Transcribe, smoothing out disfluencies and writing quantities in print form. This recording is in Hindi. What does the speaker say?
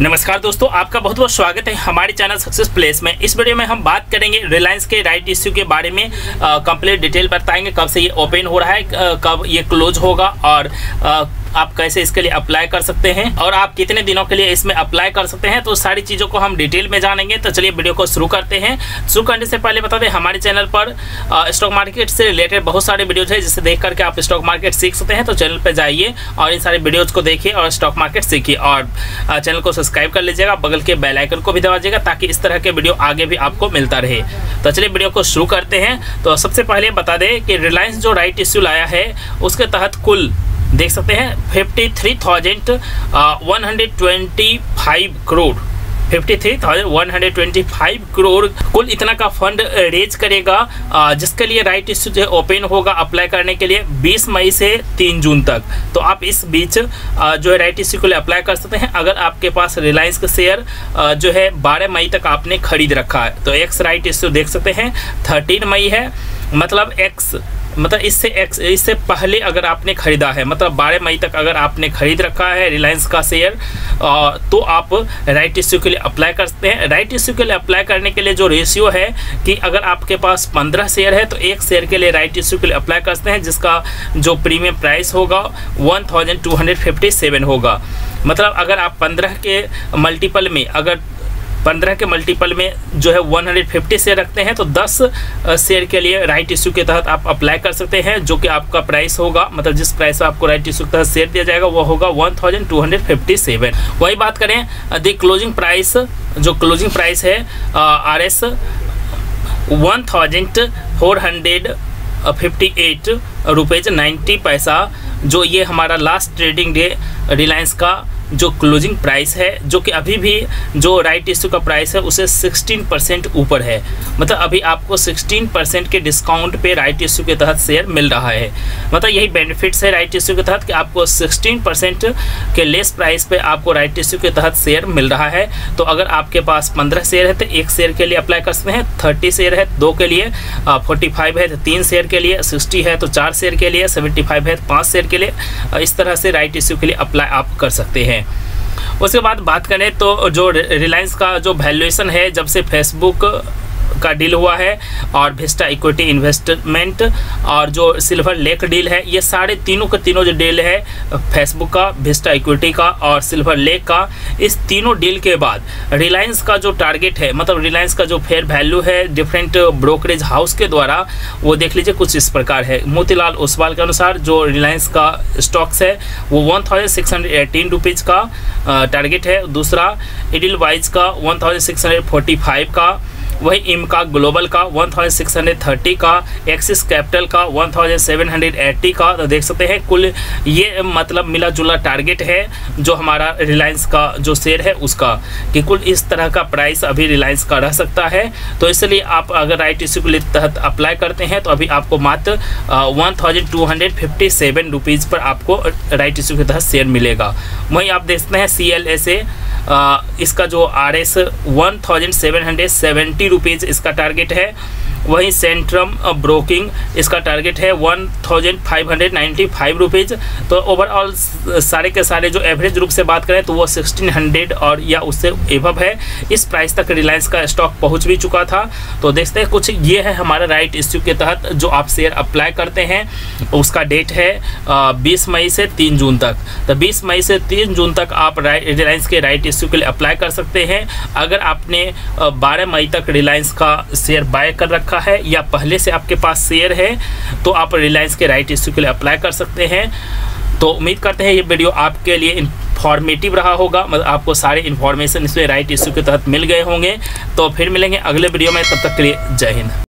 नमस्कार दोस्तों, आपका बहुत बहुत स्वागत है हमारे चैनल सक्सेस प्लेस में। इस वीडियो में हम बात करेंगे रिलायंस के राइट इश्यू के बारे में, कंप्लीट डिटेल बताएंगे कब से ये ओपन हो रहा है, कब ये क्लोज होगा और आप कैसे इसके लिए अप्लाई कर सकते हैं और आप कितने दिनों के लिए इसमें अप्लाई कर सकते हैं। तो सारी चीज़ों को हम डिटेल में जानेंगे। तो चलिए वीडियो को शुरू करते हैं। शुरू करने से पहले बता दें, हमारे चैनल पर स्टॉक मार्केट से रिलेटेड बहुत सारे वीडियोज है जिसे देख करके आप स्टॉक मार्केट सीख सकते हैं। तो चैनल पर जाइए और इन सारे वीडियोज़ को देखिए और स्टॉक मार्केट सीखिए और चैनल को सब्सक्राइब कर लीजिएगा, बगल के बेल आइकन को भी दबा दीजिएगा ताकि इस तरह के वीडियो आगे भी आपको मिलता रहे। तो चलिए वीडियो को शुरू करते हैं। तो सबसे पहले बता दें कि रिलायंस जो राइट इश्यू लाया है उसके तहत कुल देख सकते हैं 53,125 करोड़ कुल इतना का फंड रेज करेगा, जिसके लिए राइट इश्यू जो है ओपन होगा अप्लाई करने के लिए 20 मई से 3 जून तक। तो आप इस बीच जो है राइट इश्यू के लिए अप्लाई कर सकते हैं अगर आपके पास रिलायंस का शेयर जो है 12 मई तक आपने खरीद रखा है। तो एक्स राइट इश्यू देख सकते हैं 13 मई है, मतलब इससे पहले अगर आपने ख़रीदा है, मतलब 12 मई तक अगर आपने ख़रीद रखा है रिलायंस का शेयर तो आप राइट इश्यू के लिए अप्लाई कर सकते हैं। राइट इश्यू के लिए अप्लाई करने के लिए जो रेशियो है कि अगर आपके पास 15 शेयर है तो एक शेयर के लिए राइट इश्यू के लिए अप्लाई कर सकते हैं, जिसका जो प्रीमियम प्राइस होगा 1257 होगा। मतलब अगर आप 15 के मल्टीपल में 150 शेयर रखते हैं तो 10 शेयर के लिए राइट इश्यू के तहत आप अप्लाई कर सकते हैं, जो कि आपका प्राइस होगा, मतलब जिस प्राइस पर आपको राइट इश्यू के तहत शेयर दिया जाएगा वो होगा 1257। वही बात करें द क्लोजिंग प्राइस, जो क्लोजिंग प्राइस है RS 1458 रुपये 90 पैसा, जो ये हमारा लास्ट ट्रेडिंग डे रिलायंस का जो क्लोजिंग प्राइस है, जो कि अभी भी जो राइट इश्यू का प्राइस है उसे 16% ऊपर है। मतलब अभी आपको 16% के डिस्काउंट पे राइट इश्यू के तहत शेयर मिल रहा है। मतलब यही बेनिफिट्स है राइट इश्यू के तहत कि आपको 16% के लेस प्राइस पे आपको राइट इश्यू के तहत शेयर मिल रहा है। तो अगर आपके पास 15 शेयर है तो एक शेयर के लिए अप्लाई कर सकते हैं, 30 शेयर है 2 के लिए, 45 है तो 3 शेयर के लिए, 60 है तो 4 शेयर के लिए, 75 है तो 5 शेयर के लिए। इस तरह से राइट इश्यू के लिए अप्लाई आप कर सकते हैं। उसके बाद बात करें तो जो रिलायंस का जो वैल्यूएशन है, जब से फेसबुक का डील हुआ है और भिस्टा इक्विटी इन्वेस्टमेंट और जो सिल्वर लेक डील है, ये तीनों के तीनों जो डील है फेसबुक का, भिस्टा इक्विटी का और सिल्वर लेक का, इस तीनों डील के बाद रिलायंस का जो टारगेट है, मतलब रिलायंस का जो फेयर वैल्यू है डिफरेंट ब्रोकरेज हाउस के द्वारा, वो देख लीजिए कुछ इस प्रकार है। मोतीलाल ओसवाल के अनुसार जो रिलायंस का स्टॉक्स है वो 1618 रुपीज़ का टारगेट है। दूसरा इडिल वाइज का 1645 का, वही एमका ग्लोबल का 1630 का, एक्सिस कैपिटल का 1780 का। तो देख सकते हैं कुल ये मतलब मिला जुला टारगेट है जो हमारा रिलायंस का जो शेयर है उसका, कि कुल इस तरह का प्राइस अभी रिलायंस का रह सकता है। तो इसलिए आप अगर राइट इश्यू के तहत अप्लाई करते हैं तो अभी आपको मात्र 1257 रुपीज़ पर आपको राइट इश्यू के तहत शेयर मिलेगा। वहीं आप देखते हैं CLSA, इसका जो RS 1770 रुपीज इसका टारगेट है। वहीं सेंट्रम ब्रोकिंग इसका टारगेट है 1595 रुपीज़। तो ओवरऑल सारे के सारे जो एवरेज रूप से बात करें तो वो 1600 और या उससे एबव है। इस प्राइस तक रिलायंस का स्टॉक पहुंच भी चुका था। तो देखते हैं कुछ ये है हमारा राइट इश्यू के तहत जो आप शेयर अप्लाई करते हैं उसका डेट है 20 मई से 3 जून तक। तो 20 मई से 3 जून तक आप रिलायंस के राइट इश्यू के लिए अप्लाई कर सकते हैं अगर आपने 12 मई तक रिलायंस का शेयर बाय कर रखा है या पहले से आपके पास शेयर है, तो आप रिलायंस के राइट इश्यू के लिए अप्लाई कर सकते हैं। तो उम्मीद करते हैं ये वीडियो आपके लिए इन्फॉर्मेटिव रहा होगा, मतलब आपको सारे इन्फॉर्मेशन इसमें राइट इश्यू के तहत मिल गए होंगे। तो फिर मिलेंगे अगले वीडियो में, तब तक के लिए जय हिंद।